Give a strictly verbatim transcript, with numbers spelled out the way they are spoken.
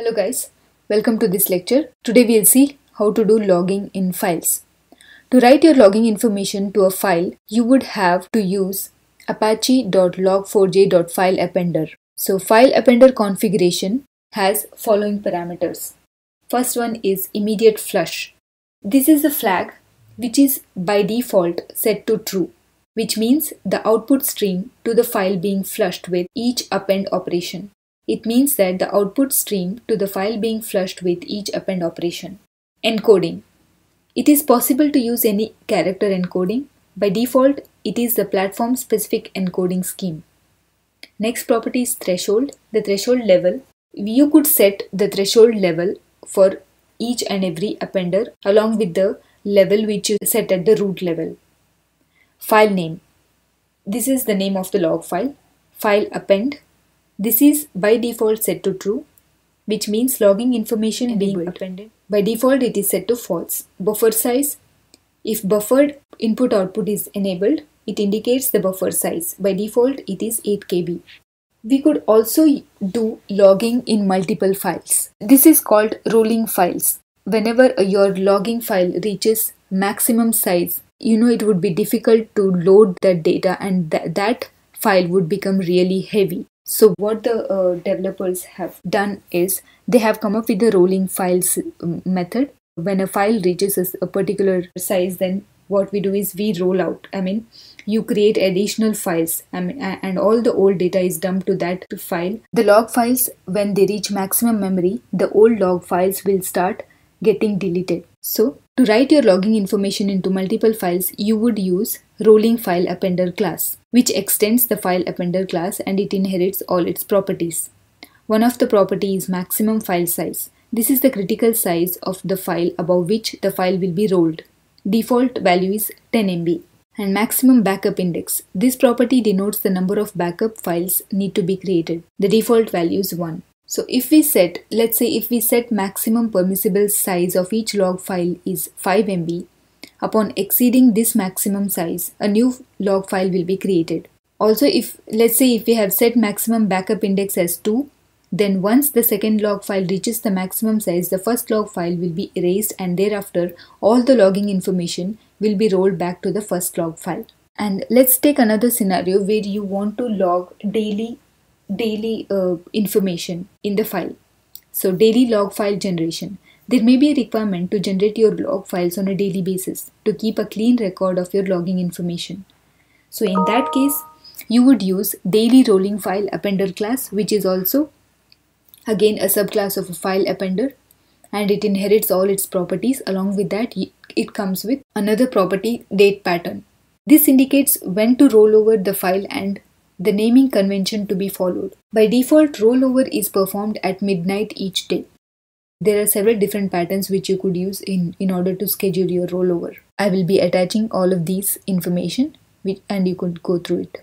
Hello guys, welcome to this lecture. Today we'll see how to do logging in files. To write your logging information to a file, you would have to use apache dot log four j dot fileappender. So fileappender configuration has following parameters. First one is immediate flush. This is a flag which is by default set to true, which means the output stream to the file being flushed with each append operation. It means that the output stream to the file being flushed with each append operation. Encoding. It is possible to use any character encoding. By default, it is the platform-specific encoding scheme. Next property is threshold, the threshold level. You could set the threshold level for each and every appender along with the level which you set at the root level. File name. This is the name of the log file. File append. This is by default set to true, which means logging information being appended. By default, it is set to false. Buffer size. If buffered input output is enabled, it indicates the buffer size. By default, it is eight K B. We could also do logging in multiple files. This is called rolling files. Whenever your logging file reaches maximum size, you know it would be difficult to load that data and th that file would become really heavy. So what the uh, developers have done is they have come up with the rolling files method. When a file reaches a particular size, then what we do is we roll out. I mean, you create additional files, I mean, and all the old data is dumped to that file. The log files, when they reach maximum memory, the old log files will start getting deleted. So to write your logging information into multiple files, you would use RollingFileAppender class, which extends the FileAppender class and it inherits all its properties. One of the properties is maximum file size. This is the critical size of the file above which the file will be rolled. Default value is ten M B. And maximum backup index. This property denotes the number of backup files need to be created. The default value is one. So if we set, let's say if we set maximum permissible size of each log file is five M B, upon exceeding this maximum size, a new log file will be created. Also, if let's say if we have set maximum backup index as two, then once the second log file reaches the maximum size, the first log file will be erased and thereafter all the logging information will be rolled back to the first log file. And let's take another scenario where you want to log daily daily uh, information in the file. So daily log file generation. There may be a requirement to generate your log files on a daily basis to keep a clean record of your logging information. So in that case, you would use daily rolling file appender class, which is also again a subclass of a file appender, and it inherits all its properties. Along with that, it comes with another property, date pattern. This indicates when to roll over the file and the naming convention to be followed. By default, rollover is performed at midnight each day. There are several different patterns which you could use in, in order to schedule your rollover. I will be attaching all of these information and you could go through it.